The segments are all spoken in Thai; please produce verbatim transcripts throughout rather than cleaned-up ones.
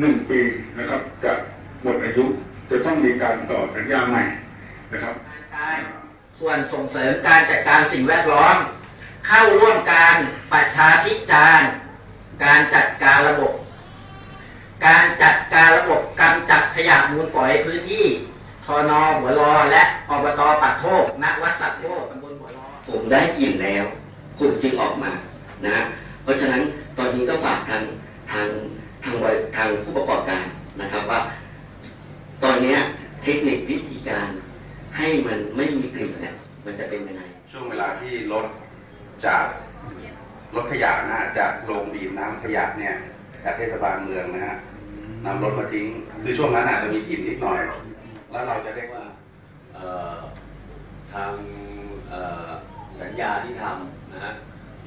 หนึ่งปีนะครับจะหมดอายุจะต้องมีการต่อสัญญาใหม่นะครับส่วนส่งเสริมการจัดการสิ่งแวดล้อมเข้าร่วมการประชาพิจารณ์การจัดการระบบการจัดการระบบกำจัดขยะมูลฝอยพื้นที่ทน.หัวรอและอบต.ปากโทกณวัดสักโทกตำบลหัวรอผมได้ยินแล้วคุณจึงออกมานะเพราะฉะนั้นตอนนี้ก็ฝากทางทางทางทางผู้ประกอบการนะครับว่าตอนนี้เทคนิควิธีการให้มันไม่มีกลิ่นเนี่ยมันจะเป็นยังไงช่วงเวลาที่รถจากรถขยะนะจากโรงบีบน้ำขยะเนี่ยจากเทศบาลเมืองนะฮะนำรถมาทิ้งคือช่วงนั้นอาจจะมีกลิ่นนิดหน่อยแล้วเราจะเรียกว่าทางสัญญาที่ทำนะท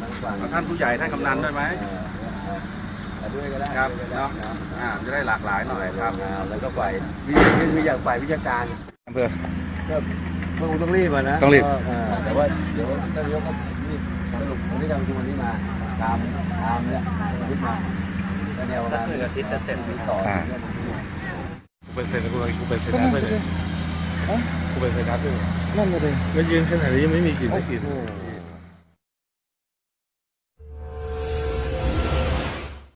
ทางฝั่งท่านผู้ใหญ่ท่านกำนันด้วยไหมด้วยก็ได้ครับเนาะจะได้หลากหลายหน่อยครับแล้วก็ฝ่ายมีอย่างฝ่ายวิชาการอำเภอก็เพิ่งต้องรีบนะต้องรีบแต่ว่าเดี๋ยวท่านนายกก็รีบสรุปวันนี้ทางชุมชนนี้มาตามตามเนี่ยรีบมาแนวสักหนึ่งอาทิตย์จะเสร็จมีต่อกูเป็นเสร็จกูกูเป็นเสร็จแล้วไปเลยกูเป็นเสร็จแล้วไปเลยนั่นเลยแล้วยืนขนาดนี้ไม่มีกลิ่นไม่กลิ่น